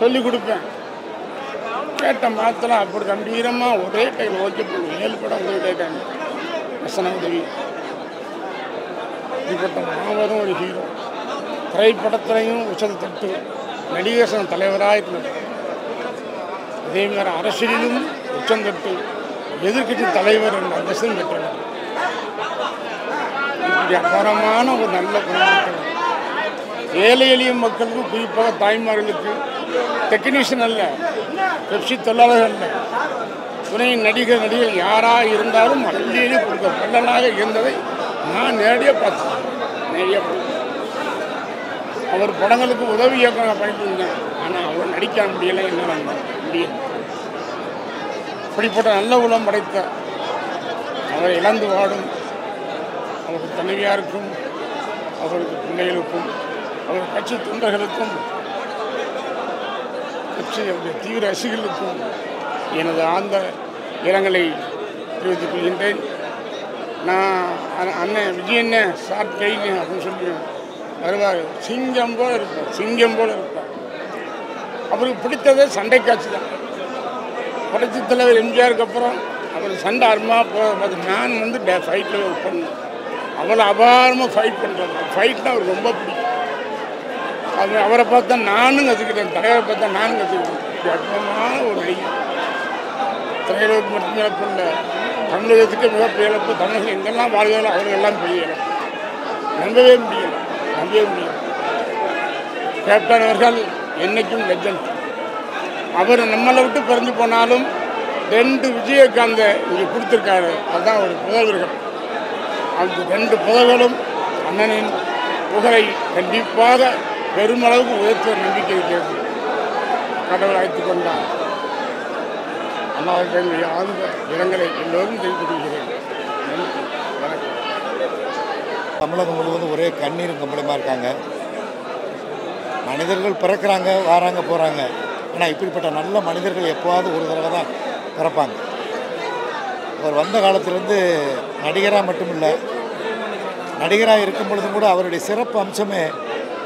சொல்லிக் கொடுப்பேன் கேட்ட மாத்தலாம் அப்படி கம்பீரமாக ஒரே டைம் ஓகே பண்ணுவோம் மேல் படம் உங்களுக்கு கேட்டாங்க வசன உதவி இப்பட்ட மாவரும் ஒரு ஹீரோ திரைப்படத்திலையும் உச்சத்தை தட்டு நடிகேசன் தலைவராக இருந்தது அதே மாதிரி அரசியலிலும் உச்சந்தட்டு எதிர்கட்சி தலைவர் என்ற அந்தஸ்தும் பெற்றனர் அபாரமான ஒரு நல்ல குணம் ஏழை எளிய மக்களுக்கு குறிப்பாக தாய்மார்களுக்கு டெக்னீஷியன் அல்ல பெப்சி தொழிலாளர்கள் அல்ல துணை நடிகர் நடிகர் யாராக இருந்தாலும் அள்ளியிலே கொடுக்க வல்லனாக இருந்ததை நான் நேரடியாக பார்த்தேன் அவர் படங்களுக்கு உதவி இயக்க பயன்படுத்தேன் ஆனால் அவர் நடிக்க முடியலை என்னால் முடியும் இப்படிப்பட்ட நல்ல உலகம் படைத்த அவரை இழந்து வாடும் அவர்கள் தலைவியாருக்கும் அவர்களுக்கு பிள்ளைகளுக்கும் அவர்கள் கட்சி தொண்டர்களுக்கும் கட்சி அவருடைய தீவிர ரசிகர்களுக்கும் எனது ஆழ்ந்த இரங்கலை தெரிவித்துக் கொள்கின்றேன். நான் அண்ணன் விஜயண்ணன் சாட் கைனு அப்படின்னு சொல்லி வருவார் சிங்கம் போல் இருப்பார் சிங்கம் போல் இருப்பார். அவருக்கு பிடித்ததே சண்டை காட்சி தான். புரட்சித் தலைவர் எம்ஜிஆருக்கு அப்புறம் அவர் சண்டை அருமா போது நான் ஃபைட்டில் ஒர்க் பண்ணேன். அவ்வளோ அபாரமாக ஃபைட் பண்ணுறாங்க ஃபைட்னா அவருக்கு ரொம்ப பிடிக்கும். அது அவரை பார்த்தா நானும் கற்றுக்கிட்டேன் தலைவரை பார்த்தா நானும் கற்றுக்கிட்டேன். அற்புதமான ஒரு நடிகை திரையுலகத்துக்கு மட்டும் இழப்பு இல்லை தமிழகத்துக்கு மிகப்பெரிய இழப்பு. தமிழகம் எங்கெல்லாம் வாழ்கிறாலும் அவர்களெல்லாம் பெரிய இழப்பு நம்பவே முடியலை. கேப்டன் அவர்கள் என்றைக்கும் லெஜண்ட். அவர் நம்மளை விட்டு பிறந்து போனாலும் 2 விஜயகாந்தை இங்கே கொடுத்துருக்காரு. அதுதான் ஒரு புதல்வர்கள். அந்த 2 புதல்களும் அண்ணனின் புகழை கண்டிப்பாக பெருமளவுக்கு உயர்த்த நம்பிக்கை இருக்கிறது. கடவுள் அழைத்துக் கொண்டார். அண்ணாவுக்கு என்னுடைய ஆழ்ந்த இடங்களை எல்லோரும் தெரிந்து கொள்கிறேன். வணக்கம். தமிழகம் முழுவதும் ஒரே கண்ணீரும் கம்பளமாக இருக்காங்க. மனிதர்கள் பிறக்கிறாங்க வராங்க போகிறாங்க. ஆனால் இப்படிப்பட்ட நல்ல மனிதர்கள் எப்போவாவது ஒரு தடவை தான் பிறப்பாங்க. அவர் வந்த காலத்திலேருந்து நடிகராக மட்டும் இல்லை நடிகராக இருக்கும் பொழுதும் கூட அவருடைய சிறப்பு அம்சமே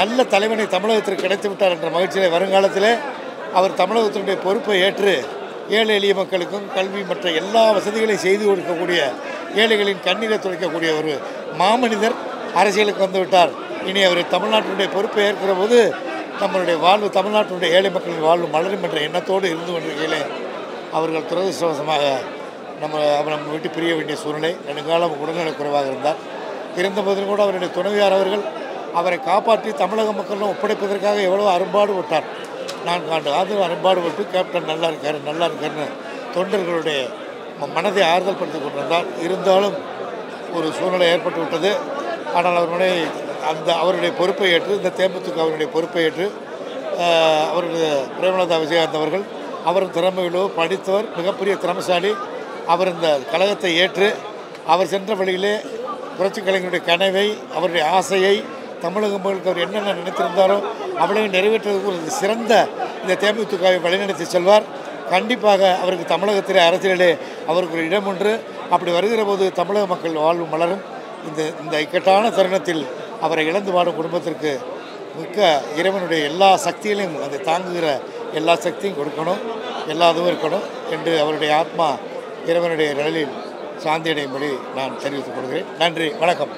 நல்ல தலைவனை தமிழகத்திற்கு கிடைத்து விட்டார் என்ற மகிழ்ச்சியில் வருங்காலத்தில் அவர் தமிழகத்தினுடைய பொறுப்பை ஏற்று ஏழை எளிய மக்களுக்கும் கல்வி மற்ற எல்லா வசதிகளையும் செய்து கொடுக்கக்கூடிய ஏழைகளின் கண்ணீரை துடைக்கக்கூடிய ஒரு மாமனிதர் அரசியலுக்கு வந்துவிட்டார். இனி அவர் தமிழ்நாட்டினுடைய பொறுப்பை ஏற்கிற போது நம்மளுடைய வாழ்வு தமிழ்நாட்டினுடைய ஏழை மக்களின் வாழ்வு மலரும் என்ற எண்ணத்தோடு இருந்து கொண்டிருக்கையிலே அவர்கள் துரதிருஷ்டவசமாக நம்ம விட்டு பிரிய வேண்டிய சூழ்நிலை. நெடுங்காலம் உடல்நலக்குறைவாக இருந்தார். இருந்தபோதிலும் கூட அவருடைய துணைவியார் அவர்கள் அவரை காப்பாற்றி தமிழக மக்களும் ஒப்படைப்பதற்காக எவ்வளோ அரும்பாடு விட்டார். நான் காண்டு அது அன்பாடுபட்டு கேப்டன் நல்லா இருக்காரு தொண்டர்களுடைய மனதை ஆறுதல் படுத்திக் கொண்டிருந்தார். இருந்தாலும் ஒரு சூழ்நிலை ஏற்பட்டு விட்டது. ஆனால் அவருடைய பொறுப்பை ஏற்று இந்த தேமுதிக அவருடைய பொறுப்பை ஏற்று அவருடைய பிரேமலதா விஜயகாந்த் அவர்கள் அவர் திறமையிலோ படித்தவர் மிகப்பெரிய திறமைசாலி. அவர் இந்த கழகத்தை ஏற்று அவர் சென்ற வழியிலே புரட்சிக் கலைஞருடைய கனவை அவருடைய ஆசையை தமிழக மக்களுக்கு அவர் என்னென்ன நினைத்திருந்தாரோ அவ்வளவு நிறைவேற்றுவதற்கு ஒரு சிறந்த இந்த தேமுதிகவை வழிநடத்தி செல்வார். கண்டிப்பாக அவருக்கு தமிழகத்திலே அரசியலே அவருக்கு ஒரு இடம் ஒன்று. அப்படி வருகிற போது தமிழக மக்கள் வாழ்வு மலரும். இந்த இக்கட்டான தருணத்தில் அவரை இழந்து வாடும் குடும்பத்திற்கு மிக்க இறைவனுடைய எல்லா சக்திகளையும் அதை தாங்குகிற எல்லா சக்தியும் கொடுக்கணும், எல்லா இதுவும் இருக்கணும் என்று அவருடைய ஆத்மா இறைவனுடைய நிழலில் சாந்தியடையும்படி நான் தெரிவித்துக் கொள்கிறேன். நன்றி, வணக்கம்.